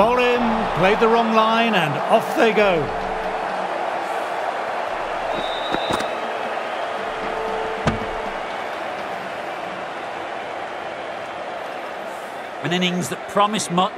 Bowl in, played the wrong line, and off they go. An innings that promised much.